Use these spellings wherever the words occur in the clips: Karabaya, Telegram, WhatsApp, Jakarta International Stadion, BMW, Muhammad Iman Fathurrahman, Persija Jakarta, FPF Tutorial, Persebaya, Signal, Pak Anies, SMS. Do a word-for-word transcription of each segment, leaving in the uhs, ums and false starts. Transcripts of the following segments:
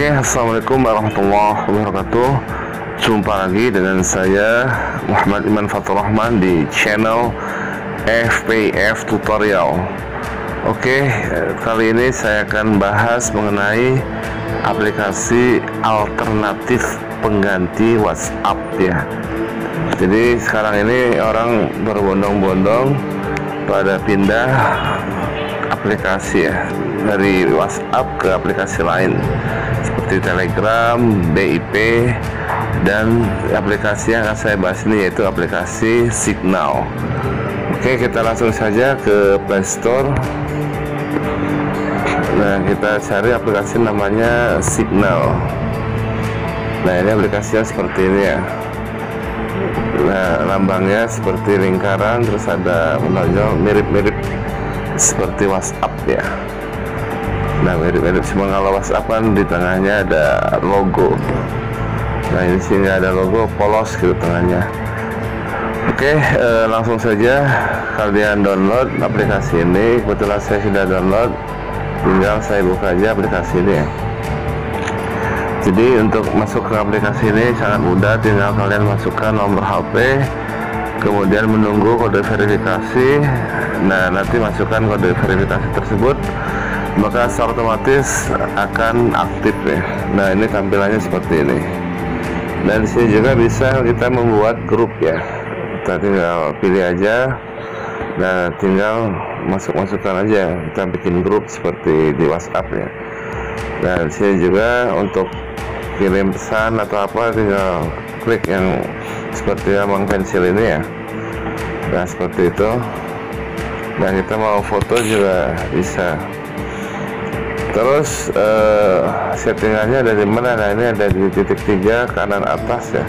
Oke, assalamualaikum warahmatullahi wabarakatuh. Jumpa lagi dengan saya Muhammad Iman Fathurrahman di channel F P F Tutorial. Oke, kali ini saya akan bahas mengenai aplikasi alternatif pengganti WhatsApp ya. Jadi sekarang ini orang berbondong-bondong pada pindah aplikasi ya, dari WhatsApp ke aplikasi lain seperti Telegram, B I P, dan aplikasi yang akan saya bahas ini yaitu aplikasi Signal. Oke, kita langsung saja ke Play Store. Nah, kita cari aplikasi namanya Signal. Nah, ini aplikasinya seperti ini ya. Nah, lambangnya seperti lingkaran, terus ada menonjol mirip-mirip seperti WhatsApp ya. Nah, mirip-mirip, cuma kalau WhatsApp kan di tengahnya ada logo. Nah, ini sih nggak ada logo, polos gitu tengahnya. Oke, eh, langsung saja kalian download aplikasi ini. Kebetulan saya sudah download, tinggal saya buka aja aplikasi ini ya. Jadi untuk masuk ke aplikasi ini sangat mudah, tinggal kalian masukkan nomor H P, kemudian menunggu kode verifikasi. Nah, nanti masukkan kode verifikasi tersebut, maka secara otomatis akan aktif ya. Nah, ini tampilannya seperti ini. Dan disini juga bisa kita membuat grup ya. Kita tinggal pilih aja, nah tinggal masuk-masukkan aja, kita bikin grup seperti di WhatsApp ya. Nah, disini juga untuk kirim pesan atau apa tinggal klik yang seperti abang pensil ini ya. Nah, seperti itu. Nah, kita mau foto juga bisa. Terus eh, settingannya ada di mana? Nah, ini ada di titik tiga kanan atas ya.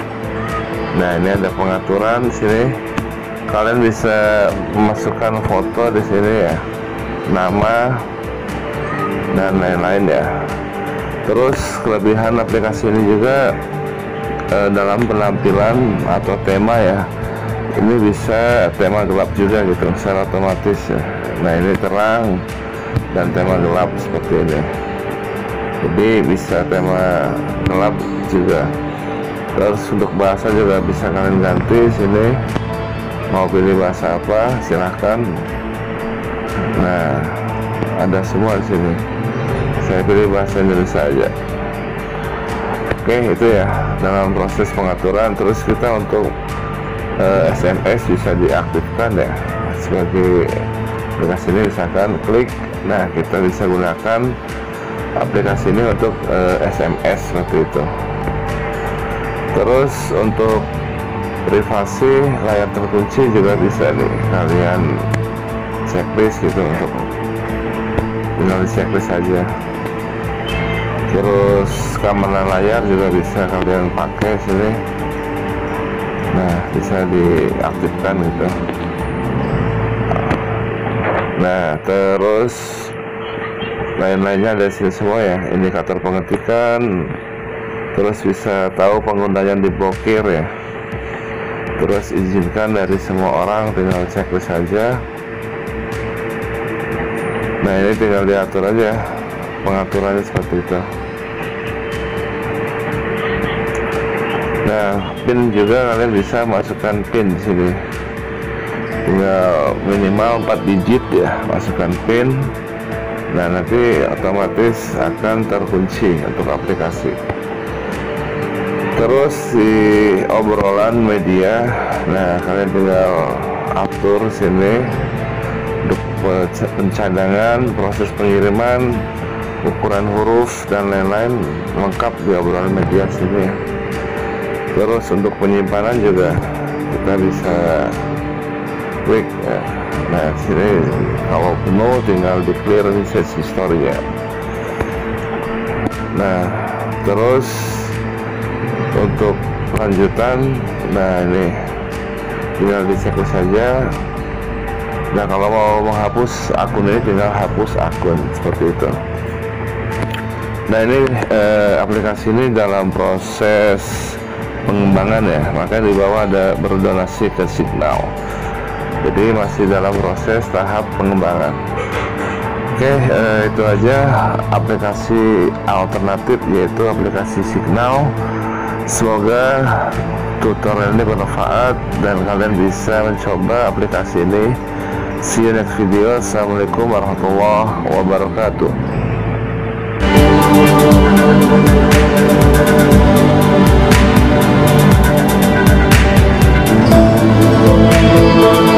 Nah, ini ada pengaturan di sini. Kalian bisa memasukkan foto di sini ya, nama dan lain-lain ya. Terus kelebihan aplikasi ini juga dalam penampilan atau tema ya, ini bisa tema gelap juga gitu secara otomatis ya. Nah, ini terang dan tema gelap seperti ini, jadi bisa tema gelap juga. Terus untuk bahasa juga bisa kalian ganti sini, mau pilih bahasa apa silahkan. Nah, ada semua di sini, saya pilih bahasa Indonesia aja. Oke, itu ya dalam proses pengaturan. Terus kita untuk e, S M S bisa diaktifkan ya, sebagai aplikasi ini misalkan klik. Nah, kita bisa gunakan aplikasi ini untuk e, S M S seperti itu. Terus untuk privasi layar terkunci juga bisa nih kalian checklist gitu, untuk tinggal di checklist aja. Terus keamanan layar juga bisa kalian pakai sini. Nah, bisa diaktifkan gitu. Nah, terus lain-lainnya ada sini semua ya, indikator pengetikan. Terus bisa tahu penggunaan yang diblokir ya. Terus izinkan dari semua orang, tinggal checklist aja. Nah, ini tinggal diatur aja pengaturannya seperti itu. Nah, pin juga kalian bisa masukkan pin di sini, tinggal minimal empat digit ya, masukkan pin. Nah, nanti otomatis akan terkunci untuk aplikasi. Terus di obrolan media, nah kalian tinggal atur sini untuk pencadangan, proses pengiriman, ukuran huruf dan lain-lain, lengkap di obrolan media sini. Terus untuk penyimpanan juga kita bisa klik ya. Nah, sini kalau penuh tinggal di clear message history ya. Nah, terus untuk lanjutan, nah ini tinggal dicek saja. Nah, kalau mau menghapus akun ini tinggal hapus akun seperti itu. Nah, ini eh, aplikasi ini dalam proses pengembangan ya, maka di bawah ada berdonasi ke Signal. Jadi masih dalam proses tahap pengembangan. Oke, Oke, okay, eh, itu aja aplikasi alternatif, yaitu aplikasi Signal. Semoga tutorial ini bermanfaat dan kalian bisa mencoba aplikasi ini. See you next video. Assalamualaikum warahmatullahi wabarakatuh.